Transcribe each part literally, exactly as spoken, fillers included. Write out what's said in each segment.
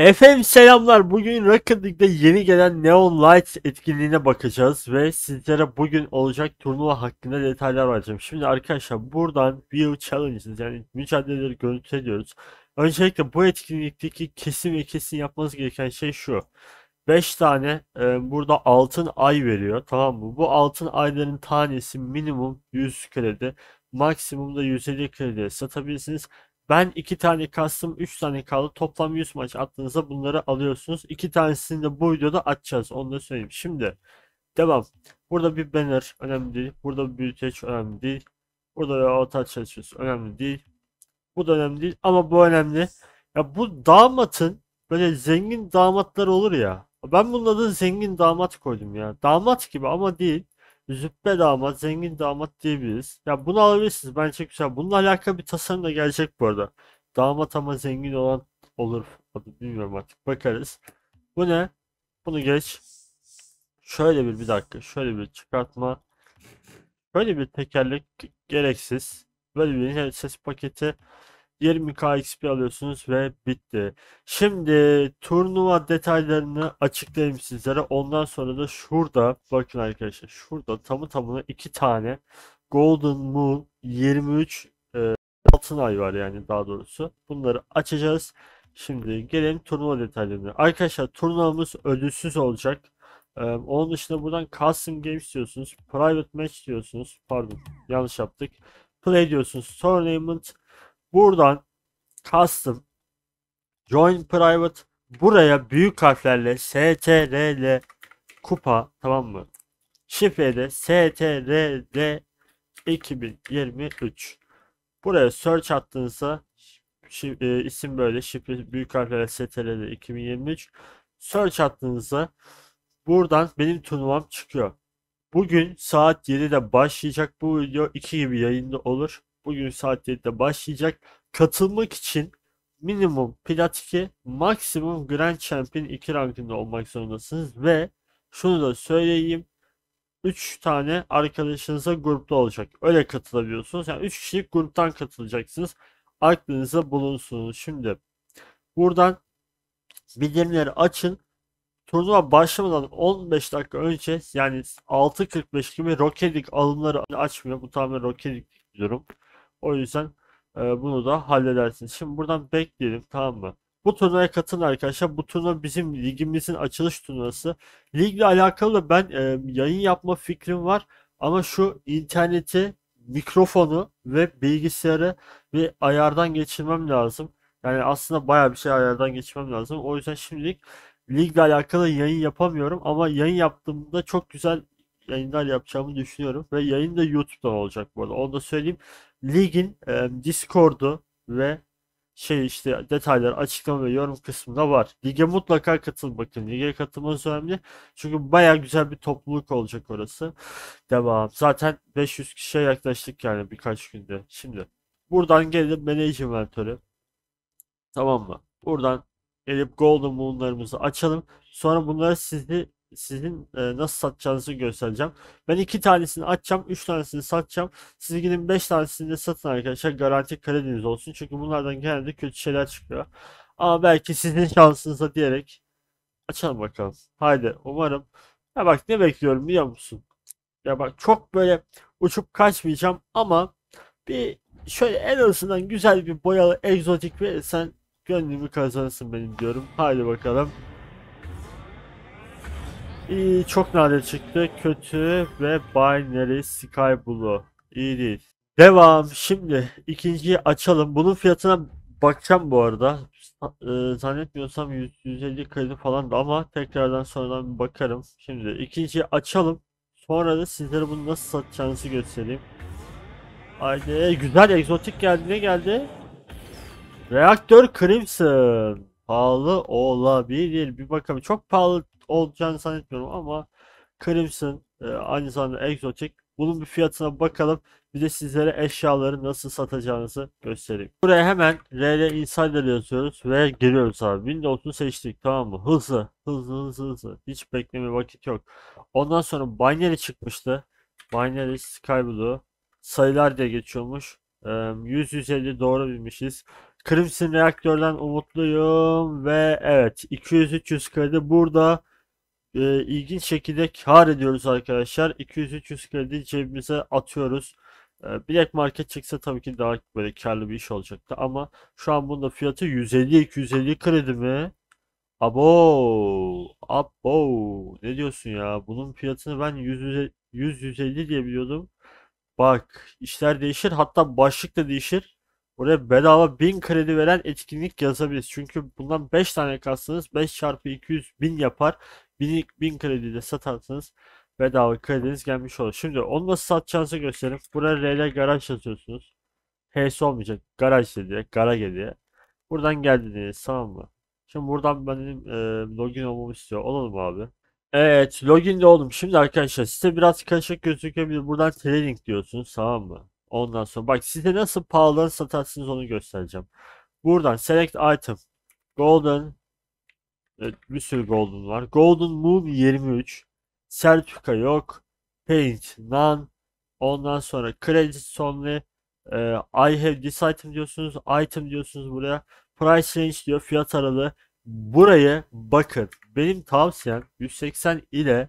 Efendim selamlar. Bugün Rocket League'de yeni gelen Neon Lights etkinliğine bakacağız ve sizlere bugün olacak turnuva hakkında detaylar vereceğim. Şimdi arkadaşlar buradan View Challenges yani mücadeleleri görüntülüyoruz. Öncelikle bu etkinlikteki kesin ve kesin yapmanız gereken şey şu. beş tane e, burada altın ay veriyor, tamam mı? Bu altın ayların tanesi minimum yüz kredi, maksimum da yüz elli kredi satabilirsiniz. Ben iki tane kastım, üç tane kaldı. Toplam yüz maç attığınızda bunları alıyorsunuz. iki tanesini de bu videoda atacağız. Onu da söyleyeyim. Şimdi devam. Burada bir banner önemli değil. Burada bir büyüteç önemli değil. Burada bir avatar çalışıyoruz. Önemli değil. Bu da önemli değil ama bu önemli. Ya bu damatın böyle zengin damatlar olur ya. Ben bunun adını zengin damat koydum ya. Damat gibi ama değil. Züppe damat, zengin damat diyebiliriz. Ya bunu alabilirsiniz. Bence güzel. Bununla alakalı bir tasarım da gelecek bu arada. Damat ama zengin olan olur. Bilmiyorum artık. Bakarız. Bu ne? Bunu geç. Şöyle bir bir dakika. Şöyle bir çıkartma. Böyle bir tekerlek gereksiz. Böyle bir ses paketi. yirmi bin X P alıyorsunuz ve bitti. Şimdi turnuva detaylarını açıklayayım sizlere. Ondan sonra da şurada bakın arkadaşlar. Şurada tamı tamına iki tane Golden Moon yirmi üç e, altın ay var yani daha doğrusu. Bunları açacağız. Şimdi gelelim turnuva detaylarına. Arkadaşlar turnuvamız ödülsüz olacak. E, onun dışında buradan custom games diyorsunuz. Private match diyorsunuz. Pardon yanlış yaptık. Play diyorsunuz. Tournament. Buradan custom join private, buraya büyük harflerle S T R D kupa, tamam mı? Şifreyle S T R D iki bin yirmi üç. Buraya search attığınızda e, isim böyle, şifre büyük harflerle S T R D iki bin yirmi üç. Search attığınızda buradan benim turnuvam çıkıyor. Bugün saat yedide başlayacak, bu video iki gibi yayında olur. Bugün saat yedide başlayacak. Katılmak için minimum plat iki, maksimum Grand Champion iki rankında olmak zorundasınız ve şunu da söyleyeyim, üç tane arkadaşınıza grupta olacak. Öyle katılabiliyorsunuz. Yani üç kişilik gruptan katılacaksınız. Aklınıza bulunsunuz. Şimdi buradan bildirimleri açın. Turnuva başlamadan on beş dakika önce yani altı kırk beş gibi Rocket League alımları açmıyor. Bu tamamen Rocket League durum. O yüzden e, bunu da halledersiniz. Şimdi buradan bekleyelim, tamam mı? Bu turnuvaya katılın arkadaşlar. Bu turnuva bizim ligimizin açılış turnuvası. Ligle alakalı da ben e, yayın yapma fikrim var. Ama şu interneti, mikrofonu ve bilgisayarı bir ayardan geçirmem lazım. Yani aslında bayağı bir şey ayardan geçirmem lazım. O yüzden şimdilik ligle alakalı yayın yapamıyorum. Ama yayın yaptığımda çok güzel yayınlar yapacağımı düşünüyorum ve yayın da YouTube'dan olacak bu arada. Onu da söyleyeyim. Ligin e, Discord'u ve şey işte detaylar açıklama ve yorum kısmında var. Lige mutlaka katıl bakın. Lige katılmanız önemli. Çünkü baya güzel bir topluluk olacak orası. Devam. Zaten beş yüz kişiye yaklaştık yani birkaç günde. Şimdi buradan gelip Manage Inventory. Tamam mı? Buradan gelip Golden Moon'larımızı açalım. Sonra bunları sizi sizin e, nasıl satacağınızı göstereceğim. Ben iki tanesini açacağım, üç tanesini satacağım. Siz gidin beş tanesini de satın arkadaşlar. Garanti krediniz olsun. Çünkü bunlardan genelde kötü şeyler çıkıyor. Ama belki sizin şansınıza diyerek açalım bakalım. Haydi umarım. Ya bak ne bekliyorum biliyor musun? Ya bak çok böyle uçup kaçmayacağım ama bir şöyle en azından güzel bir boyalı egzotik verirsen gönlümü kazanırsın benim diyorum. Haydi bakalım. İyi, çok nadir çıktı. Kötü ve Binary Sky Blue. İyi değil. Devam. Şimdi ikinciyi açalım. Bunun fiyatına bakacağım bu arada. Ee, zannetmiyorsam yüz elli kredi falan da ama tekrardan sonradan bakarım. Şimdi ikinciyi açalım. Sonra da sizlere bunu nasıl satacağınızı göstereyim. Haydi. Güzel egzotik geldi. Ne geldi? Reaktör Crimson. Pahalı olabilir. Bir bakalım. Çok pahalı olacağını zannetmiyorum ama Crimson e, aynı zamanda egzotik. Bunun bir fiyatına bakalım. Bir de sizlere eşyaları nasıl satacağınızı göstereyim. Buraya hemen R L Insider yazıyoruz ve giriyoruz abi. Windows'u seçtik, tamam mı? Hızlı hızlı hızlı hızlı. Hiç bekleme, vakit yok. Ondan sonra Binary çıkmıştı. Binary Sky Blue. Sayılar diye geçiyormuş. E, yüz yüz elli doğru bilmişiz. Crimson Reaktör'den umutluyum ve evet iki yüz üç yüz kredi burada e, ilginç şekilde kar ediyoruz arkadaşlar. iki yüz üç yüz kredi cebimize atıyoruz. E, Black Market çıksa tabii ki daha böyle karlı bir iş olacaktı ama şu an bunda fiyatı yüz elli iki yüz elli kredi mi? Abo, abo ne diyorsun ya? Bunun fiyatını ben yüz yüz elli diye biliyordum. Bak işler değişir, hatta başlık da değişir. Oraya bedava bin kredi veren etkinlik yazabiliriz. Çünkü bundan beş tane kalsanız beş çarpı iki yüz bin yapar. bin kredi de satarsanız bedava krediniz gelmiş olur. Şimdi onu nasıl satacağınızı göstereyim. Buraya R L garaj yazıyorsunuz. H'si olmayacak. Garaj dedi. Garage diye. Buradan geldiniz. Tamam mı? Şimdi buradan benim e, login olmamı istiyor. Olalım abi. Evet. Login de oldum. Şimdi arkadaşlar site biraz karışık gözükebilir. Buradan trading diyorsunuz. Tamam mı? Ondan sonra bak size nasıl pahalıları satarsınız onu göstereceğim. Buradan select item. Golden. Evet, bir sürü golden var. Golden Moon yirmi üç. Sertifika yok. Paint. None. Ondan sonra credits only. E, I have this item diyorsunuz. Item diyorsunuz buraya. Price range diyor. Fiyat aralığı. Buraya bakın. Benim tavsiyem yüz seksen ile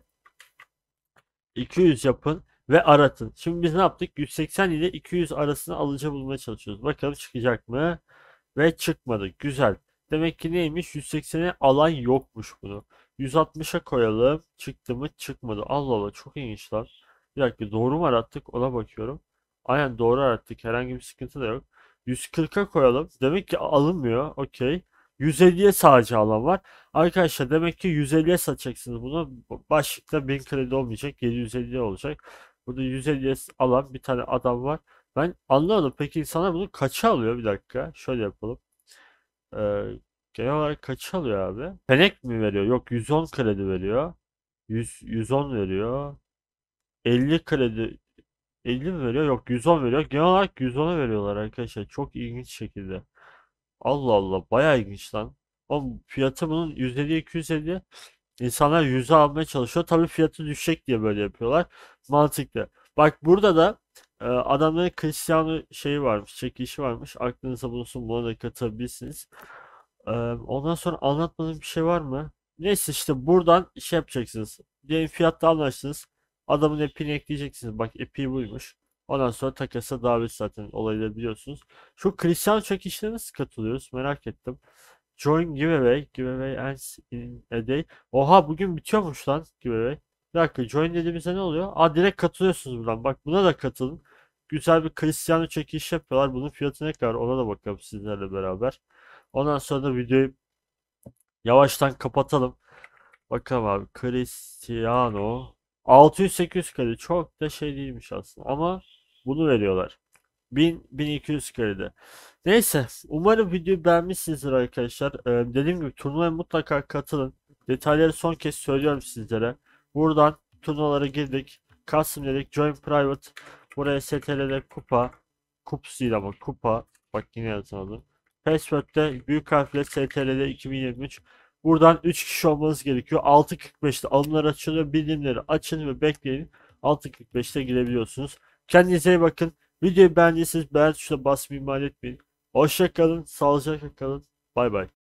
iki yüz yapın. Ve aratın. Şimdi biz ne yaptık? yüz seksen ile iki yüz arasında alıcı bulmaya çalışıyoruz. Bakalım çıkacak mı? Ve çıkmadı. Güzel. Demek ki neymiş? yüz seksene alan yokmuş bunu. yüz altmışa koyalım. Çıktı mı? Çıkmadı. Allah Allah. Çok ilginç lan. Bir dakika. Doğru mu arattık? Ona bakıyorum. Aynen doğru arattık. Herhangi bir sıkıntı da yok. yüz kırka koyalım. Demek ki alınmıyor. Okey. yüz elliye sadece alan var. Arkadaşlar demek ki yüz elliye satacaksınız bunu. Başlıkta bin kredi olmayacak. yedi yüz elli olacak. Burada yüz elliye alan bir tane adam var. Ben anlamadım. Peki insanlar bunu kaça alıyor? Bir dakika. Şöyle yapalım. Ee, genel olarak kaça alıyor abi? Fenek mi veriyor? Yok yüz on kredi veriyor. yüz, yüz on veriyor. elli kredi. elli mi veriyor? Yok yüz on veriyor. Genel olarak yüz ona veriyorlar arkadaşlar. Çok ilginç şekilde. Allah Allah. Bayağı ilginç lan. Oğlum fiyatı bunun yüz elli iki yüz elli. İnsanlar yüze almaya çalışıyor. Tabii fiyatı düşecek diye böyle yapıyorlar. Mantıklı. Bak burada da e, adamların Cristiano şeyi varmış. Çekilişi varmış. Aklınıza bulunsun. Buna da katılabilirsiniz. E, ondan sonra anlatmadığım bir şey var mı? Neyse işte buradan şey yapacaksınız. Diyelim fiyatta anlaştınız. Adamın epini ekleyeceksiniz. Bak epi buymuş. Ondan sonra takasa davet zaten olayları biliyorsunuz. Şu Cristiano çekilişine nasıl katılıyoruz? Merak ettim. Join giveaway, giveaway ends in a day. Oha bugün bitiyormuş lan giveaway. Bir dakika join dediğimizde ne oluyor? Aa direkt katılıyorsunuz buradan. Bak buna da katılın. Güzel bir Cristiano çekiliş yapıyorlar. Bunun fiyatı ne kadar? Ona da bakalım sizlerle beraber. Ondan sonra da videoyu yavaştan kapatalım. Bakalım abi Cristiano. altı yüz sekiz yüz kredi. Çok da şey değilmiş aslında ama bunu veriyorlar. bin, bin iki yüz kredi. Neyse umarım videoyu beğenmişsinizdir arkadaşlar. Ee, dediğim gibi turnuvaya mutlaka katılın. Detayları son kez söylüyorum sizlere. Buradan turnuvalara girdik. Custom dedik. Join private. Buraya S T R'de kupa. Kups değil ama kupa. Bak yine yazalım. Password'de büyük harfle S T R'de iki bin yirmi üç. Buradan üç kişi olmanız gerekiyor. altı kırk beşte alımlar açılıyor. Bildirimleri açın ve bekleyin. altı kırk beşte girebiliyorsunuz. Kendinize iyi bakın. Videoyu beğendiyseniz beğen tuşuna basmayı ihmal etmeyin. Hoşça kalın, sağlıcakla kalın. Bay bay.